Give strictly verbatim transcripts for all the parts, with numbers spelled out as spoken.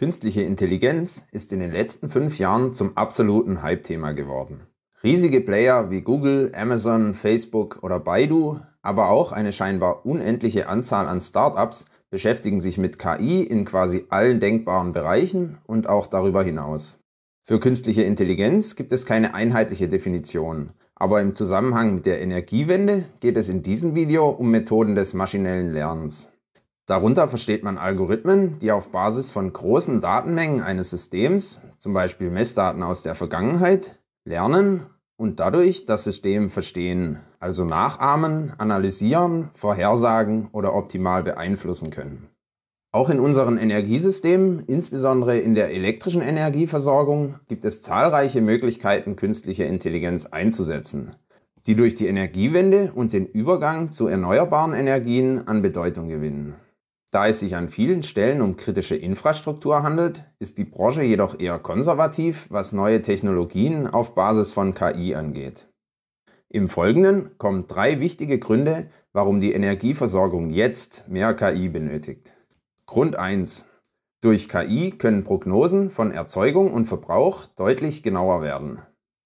Künstliche Intelligenz ist in den letzten fünf Jahren zum absoluten Hype-Thema geworden. Riesige Player wie Google, Amazon, Facebook oder Baidu, aber auch eine scheinbar unendliche Anzahl an Startups beschäftigen sich mit K I in quasi allen denkbaren Bereichen und auch darüber hinaus. Für künstliche Intelligenz gibt es keine einheitliche Definition, aber im Zusammenhang mit der Energiewende geht es in diesem Video um Methoden des maschinellen Lernens. Darunter versteht man Algorithmen, die auf Basis von großen Datenmengen eines Systems, zum Beispiel Messdaten aus der Vergangenheit, lernen und dadurch das System verstehen, also nachahmen, analysieren, vorhersagen oder optimal beeinflussen können. Auch in unseren Energiesystemen, insbesondere in der elektrischen Energieversorgung, gibt es zahlreiche Möglichkeiten, künstliche Intelligenz einzusetzen, die durch die Energiewende und den Übergang zu erneuerbaren Energien an Bedeutung gewinnen. Da es sich an vielen Stellen um kritische Infrastruktur handelt, ist die Branche jedoch eher konservativ, was neue Technologien auf Basis von K I angeht. Im Folgenden kommen drei wichtige Gründe, warum die Energieversorgung jetzt mehr K I benötigt. Grund eins. Durch K I können Prognosen von Erzeugung und Verbrauch deutlich genauer werden.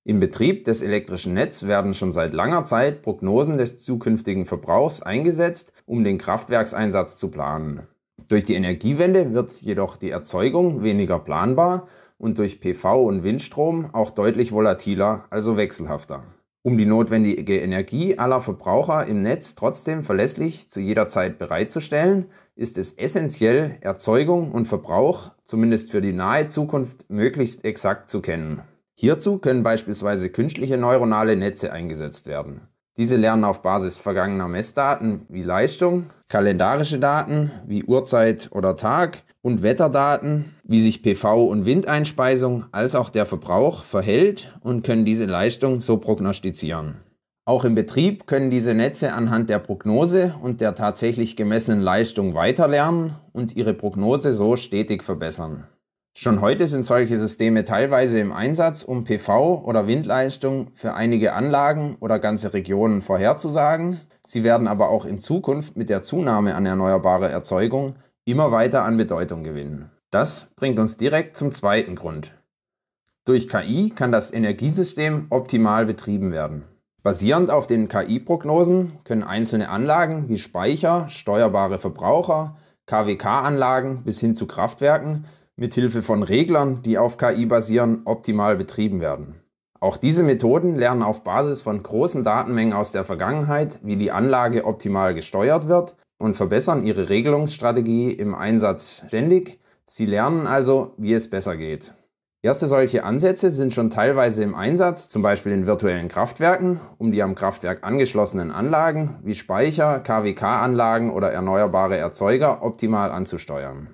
Im Betrieb des elektrischen Netzes werden schon seit langer Zeit Prognosen des zukünftigen Verbrauchs eingesetzt, um den Kraftwerkseinsatz zu planen. Durch die Energiewende wird jedoch die Erzeugung weniger planbar und durch P V und Windstrom auch deutlich volatiler, also wechselhafter. Um die notwendige Energie aller Verbraucher im Netz trotzdem verlässlich zu jeder Zeit bereitzustellen, ist es essentiell, Erzeugung und Verbrauch zumindest für die nahe Zukunft möglichst exakt zu kennen. Hierzu können beispielsweise künstliche neuronale Netze eingesetzt werden. Diese lernen auf Basis vergangener Messdaten wie Leistung, kalendarische Daten wie Uhrzeit oder Tag und Wetterdaten, wie sich P V- und Windeinspeisung als auch der Verbrauch verhält und können diese Leistung so prognostizieren. Auch im Betrieb können diese Netze anhand der Prognose und der tatsächlich gemessenen Leistung weiterlernen und ihre Prognose so stetig verbessern. Schon heute sind solche Systeme teilweise im Einsatz, um P V- oder Windleistung für einige Anlagen oder ganze Regionen vorherzusagen. Sie werden aber auch in Zukunft mit der Zunahme an erneuerbarer Erzeugung immer weiter an Bedeutung gewinnen. Das bringt uns direkt zum zweiten Grund. Durch K I kann das Energiesystem optimal betrieben werden. Basierend auf den K I-Prognosen können einzelne Anlagen wie Speicher, steuerbare Verbraucher, K W K-Anlagen bis hin zu Kraftwerken mithilfe von Reglern, die auf K I basieren, optimal betrieben werden. Auch diese Methoden lernen auf Basis von großen Datenmengen aus der Vergangenheit, wie die Anlage optimal gesteuert wird und verbessern ihre Regelungsstrategie im Einsatz ständig. Sie lernen also, wie es besser geht. Erste solche Ansätze sind schon teilweise im Einsatz, zum Beispiel in virtuellen Kraftwerken, um die am Kraftwerk angeschlossenen Anlagen wie Speicher, K W K-Anlagen oder erneuerbare Erzeuger optimal anzusteuern.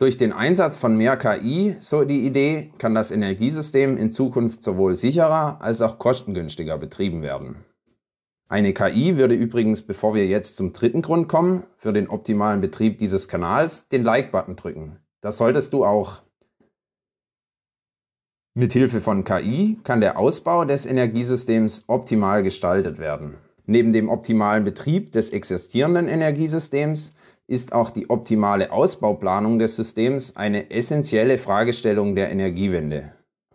Durch den Einsatz von mehr K I, so die Idee, kann das Energiesystem in Zukunft sowohl sicherer als auch kostengünstiger betrieben werden. Eine K I würde übrigens, bevor wir jetzt zum dritten Grund kommen, für den optimalen Betrieb dieses Kanals den Like-Button drücken. Das solltest du auch. Mithilfe von K I kann der Ausbau des Energiesystems optimal gestaltet werden. Neben dem optimalen Betrieb des existierenden Energiesystems ist auch die optimale Ausbauplanung des Systems eine essentielle Fragestellung der Energiewende.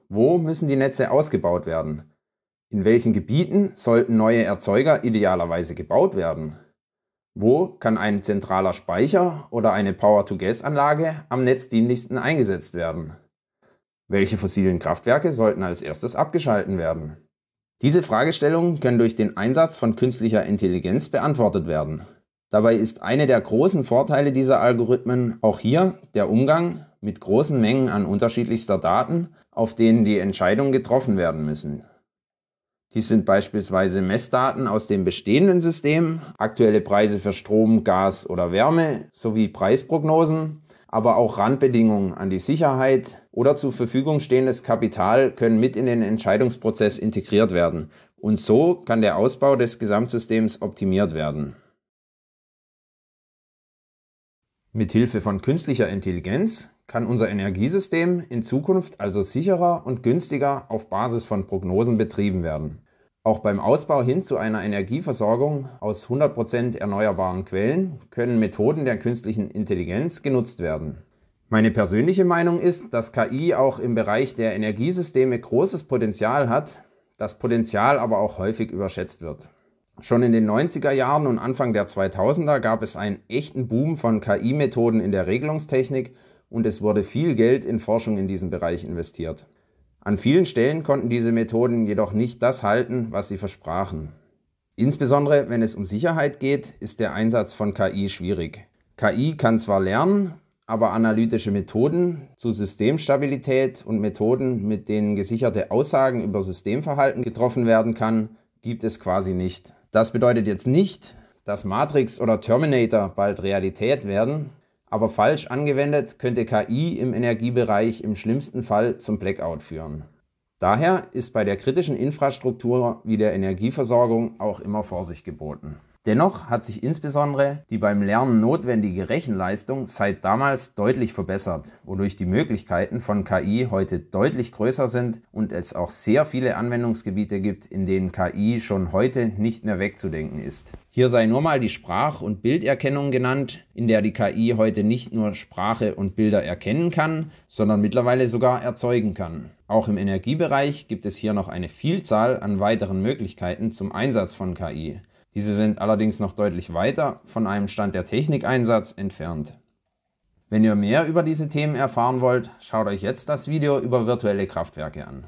Wo müssen die Netze ausgebaut werden? In welchen Gebieten sollten neue Erzeuger idealerweise gebaut werden? Wo kann ein zentraler Speicher oder eine Power-to-Gas-Anlage am netzdienlichsten eingesetzt werden? Welche fossilen Kraftwerke sollten als erstes abgeschalten werden? Diese Fragestellungen können durch den Einsatz von künstlicher Intelligenz beantwortet werden. Dabei ist einer der großen Vorteile dieser Algorithmen auch hier der Umgang mit großen Mengen an unterschiedlichster Daten, auf denen die Entscheidungen getroffen werden müssen. Dies sind beispielsweise Messdaten aus dem bestehenden System, aktuelle Preise für Strom, Gas oder Wärme sowie Preisprognosen, aber auch Randbedingungen an die Sicherheit oder zur Verfügung stehendes Kapital können mit in den Entscheidungsprozess integriert werden. Und so kann der Ausbau des Gesamtsystems optimiert werden. Mithilfe von künstlicher Intelligenz kann unser Energiesystem in Zukunft also sicherer und günstiger auf Basis von Prognosen betrieben werden. Auch beim Ausbau hin zu einer Energieversorgung aus hundert Prozent erneuerbaren Quellen können Methoden der künstlichen Intelligenz genutzt werden. Meine persönliche Meinung ist, dass K I auch im Bereich der Energiesysteme großes Potenzial hat, das Potenzial aber auch häufig überschätzt wird. Schon in den neunziger Jahren und Anfang der zweitausender gab es einen echten Boom von K I-Methoden in der Regelungstechnik und es wurde viel Geld in Forschung in diesem Bereich investiert. An vielen Stellen konnten diese Methoden jedoch nicht das halten, was sie versprachen. Insbesondere wenn es um Sicherheit geht, ist der Einsatz von K I schwierig. K I kann zwar lernen, aber analytische Methoden zu Systemstabilität und Methoden, mit denen gesicherte Aussagen über Systemverhalten getroffen werden kann, gibt es quasi nicht. Das bedeutet jetzt nicht, dass Matrix oder Terminator bald Realität werden, aber falsch angewendet könnte K I im Energiebereich im schlimmsten Fall zum Blackout führen. Daher ist bei der kritischen Infrastruktur wie der Energieversorgung auch immer Vorsicht geboten. Dennoch hat sich insbesondere die beim Lernen notwendige Rechenleistung seit damals deutlich verbessert, wodurch die Möglichkeiten von K I heute deutlich größer sind und es auch sehr viele Anwendungsgebiete gibt, in denen K I schon heute nicht mehr wegzudenken ist. Hier sei nur mal die Sprach- und Bilderkennung genannt, in der die K I heute nicht nur Sprache und Bilder erkennen kann, sondern mittlerweile sogar erzeugen kann. Auch im Energiebereich gibt es hier noch eine Vielzahl an weiteren Möglichkeiten zum Einsatz von K I. Diese sind allerdings noch deutlich weiter von einem Stand der Technikeinsatz entfernt. Wenn ihr mehr über diese Themen erfahren wollt, schaut euch jetzt das Video über virtuelle Kraftwerke an.